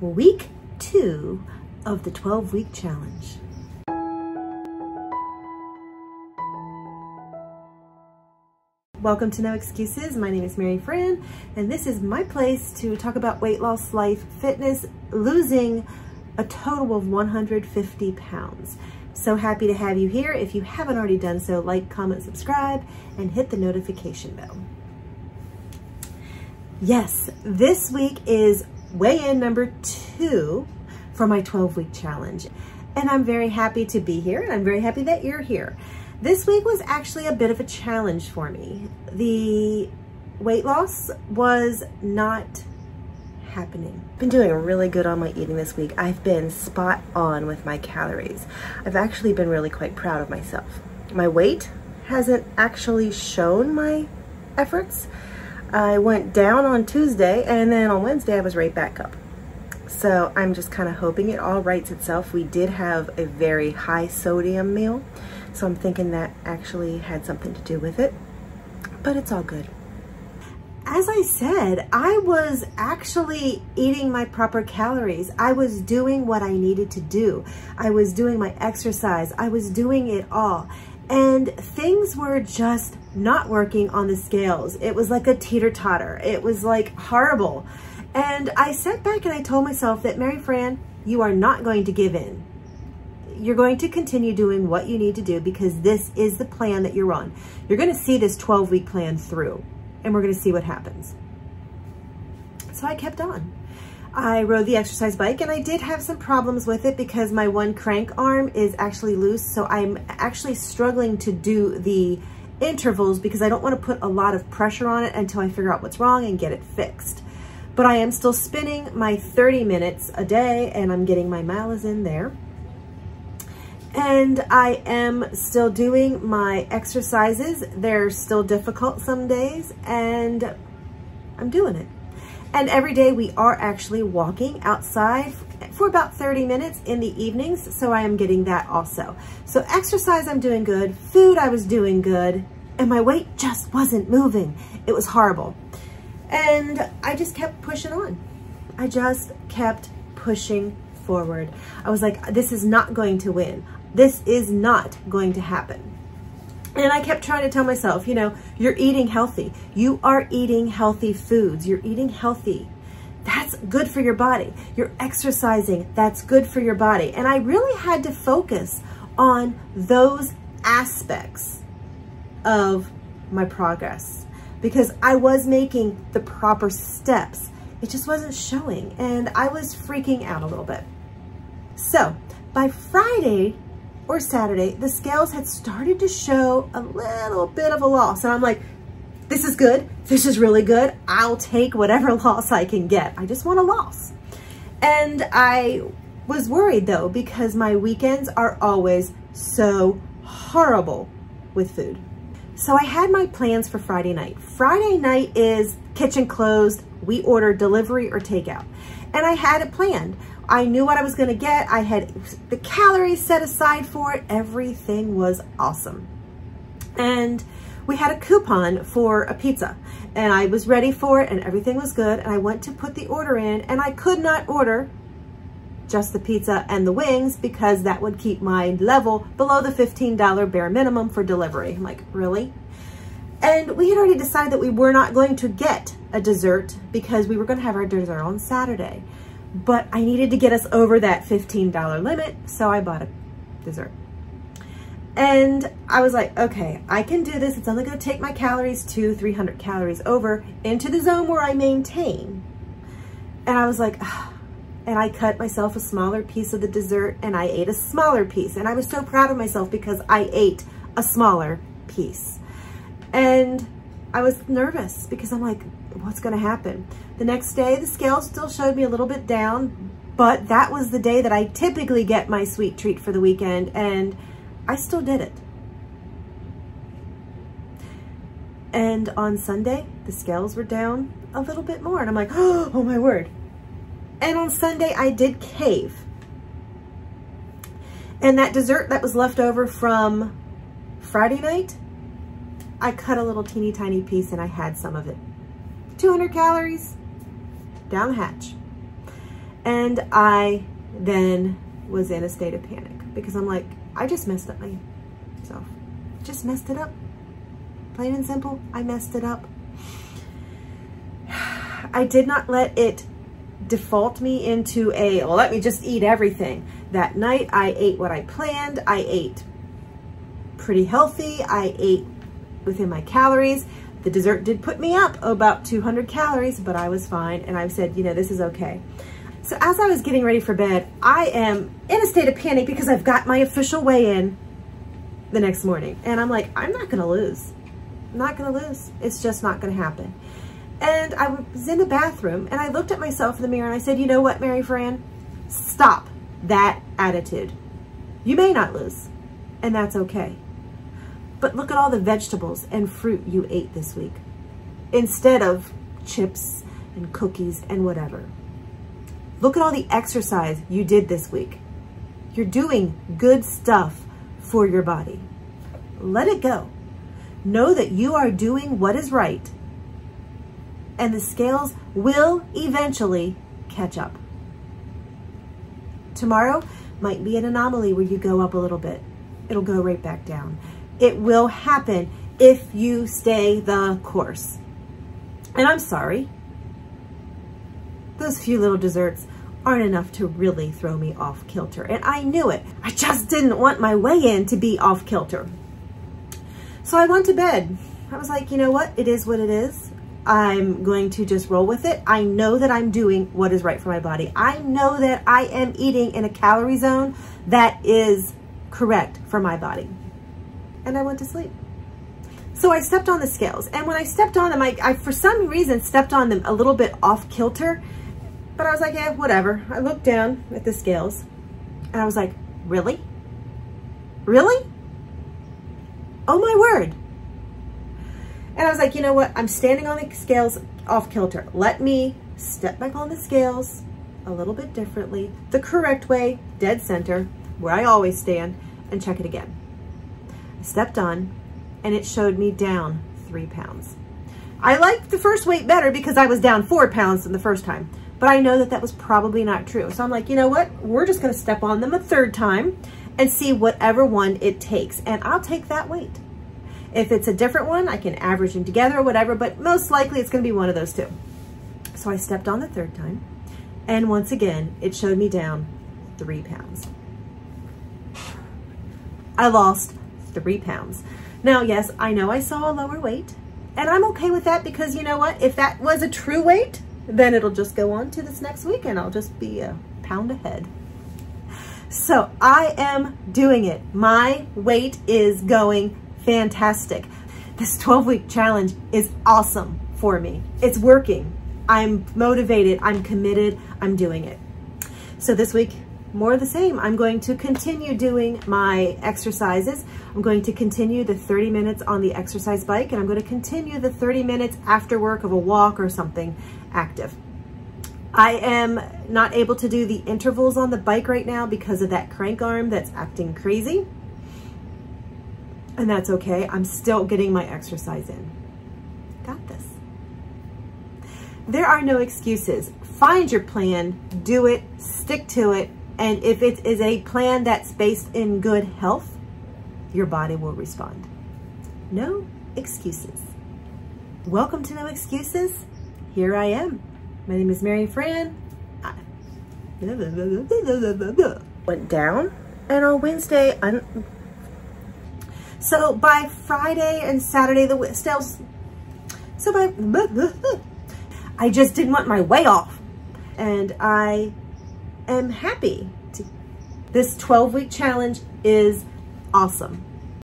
week 2 of the 12-week challenge. Welcome to No Excuses. My name is MaryFran, and this is my place to talk about weight loss, life, fitness, losing a total of 150 pounds. So happy to have you here. If you haven't already done so, like, comment, subscribe, and hit the notification bell. Yes, this week is weigh-in number 2 for my 12-week challenge. And I'm very happy to be here, and I'm very happy that you're here. This week was actually a bit of a challenge for me. The weight loss was not happening. I've been doing really good on my eating this week. I've been spot on with my calories. I've actually been really quite proud of myself. My weight hasn't actually shown my efforts. I went down on Tuesday, and then on Wednesday I was right back up. So I'm just kind of hoping it all rights itself. We did have a very high sodium meal, so I'm thinking that actually had something to do with it, but it's all good. As I said, I was actually eating my proper calories. I was doing what I needed to do. I was doing my exercise. I was doing it all. And things were just not working on the scales. It was like a teeter-totter. It was like horrible. And I sat back and I told myself that, MaryFran, you are not going to give in. You're going to continue doing what you need to do because this is the plan that you're on. You're going to see this 12-week plan through, and we're going to see what happens. So I kept on. I rode the exercise bike, and I did have some problems with it because my one crank arm is actually loose. So I'm actually struggling to do the intervals because I don't want to put a lot of pressure on it until I figure out what's wrong and get it fixed. But I am still spinning my 30 minutes a day, and I'm getting my miles in there. And I am still doing my exercises. They're still difficult some days, and I'm doing it. And every day we are actually walking outside for about 30 minutes in the evenings, so I am getting that also. So exercise, I'm doing good. Food, I was doing good. And my weight just wasn't moving. It was horrible. And I just kept pushing on. I just kept pushing forward. I was like, this is not going to win. This is not going to happen. And I kept trying to tell myself, you know, you're eating healthy. You are eating healthy foods. You're eating healthy. That's good for your body. You're exercising. That's good for your body. And I really had to focus on those aspects of my progress because I was making the proper steps. It just wasn't showing, and I was freaking out a little bit. So by Friday or Saturday, the scales had started to show a little bit of a loss. And I'm like, this is good. This is really good. I'll take whatever loss I can get. I just want a loss. And I was worried though, because my weekends are always so horrible with food. So I had my plans for Friday night. Friday night is kitchen closed. We order delivery or takeout. And I had it planned. I knew what I was gonna get. I had the calories set aside for it. Everything was awesome. And we had a coupon for a pizza, and I was ready for it, and everything was good. And I went to put the order in, and I could not order just the pizza and the wings because that would keep my level below the $15 bare minimum for delivery. I'm like, really? And we had already decided that we were not going to get a dessert because we were going to have our dessert on Saturday. But I needed to get us over that $15 limit, so I bought a dessert. And I was like, okay, I can do this. It's only going to take my calories 200-300 calories over into the zone where I maintain. And I was like, ugh. And I cut myself a smaller piece of the dessert, and I ate a smaller piece. And I was so proud of myself because I ate a smaller piece. And I was nervous because I'm like, what's going to happen? The next day, the scales still showed me a little bit down, but that was the day that I typically get my sweet treat for the weekend, and I still did it. And on Sunday, the scales were down a little bit more, and I'm like, oh my word. And on Sunday, I did cave. And that dessert that was left over from Friday night, I cut a little teeny tiny piece, and I had some of it. 200 calories down the hatch. And I then was in a state of panic because I'm like, I just messed up myself. Just messed it up. Plain and simple, I messed it up. I did not let it default me into a, well, let me just eat everything. That night, I ate what I planned. I ate pretty healthy. I ate within my calories. The dessert did put me up about 200 calories, but I was fine. And I said, you know, this is okay. So as I was getting ready for bed, I am in a state of panic because I've got my official weigh-in the next morning. And I'm like, I'm not gonna lose. I'm not gonna lose. It's just not gonna happen. And I was in the bathroom and I looked at myself in the mirror and I said, you know what, MaryFran, stop that attitude. You may not lose, and that's okay. But look at all the vegetables and fruit you ate this week instead of chips and cookies and whatever. Look at all the exercise you did this week. You're doing good stuff for your body. Let it go. Know that you are doing what is right, and the scales will eventually catch up. Tomorrow might be an anomaly where you go up a little bit. It'll go right back down. It will happen if you stay the course. And I'm sorry, those few little desserts aren't enough to really throw me off kilter. And I knew it. I just didn't want my weigh-in to be off kilter. So I went to bed. I was like, you know what? It is what it is. I'm going to just roll with it. I know that I'm doing what is right for my body. I know that I am eating in a calorie zone that is correct for my body. And I went to sleep. So I stepped on the scales. And when I stepped on them, I for some reason stepped on them a little bit off kilter, but I was like, yeah, whatever. I looked down at the scales and I was like, really? Really? Oh my word. And I was like, you know what? I'm standing on the scales off kilter. Let me step back on the scales a little bit differently, the correct way, dead center, where I always stand, and check it again. I stepped on and it showed me down 3 pounds. I liked the first weight better because I was down 4 pounds than the first time, but I know that that was probably not true. So I'm like, you know what? We're just gonna step on them a third time and see whatever one it takes. And I'll take that weight. If it's a different one, I can average them together or whatever, but most likely it's gonna be one of those two. So I stepped on the third time, and once again, it showed me down 3 pounds. I lost 3 pounds. Now, yes, I know I saw a lower weight, and I'm okay with that because you know what? If that was a true weight, then it'll just go on to this next week and I'll just be a pound ahead. So I am doing it. My weight is going fantastic. This 12-week challenge is awesome for me. It's working. I'm motivated. I'm committed. I'm doing it. So this week, more of the same. I'm going to continue doing my exercises. I'm going to continue the 30 minutes on the exercise bike, and I'm going to continue the 30 minutes after work of a walk or something active. I am not able to do the intervals on the bike right now because of that crank arm that's acting crazy. And that's okay. I'm still getting my exercise in. Got this. There are no excuses. Find your plan, do it, stick to it. And if it is a plan that's based in good health, your body will respond. No excuses. Welcome to No Excuses. Here I am. My name is MaryFran. I went down, and on Wednesday, so by Friday and Saturday, the sales, so by, I just didn't want my way off. And I am happy. This 12-week challenge is awesome.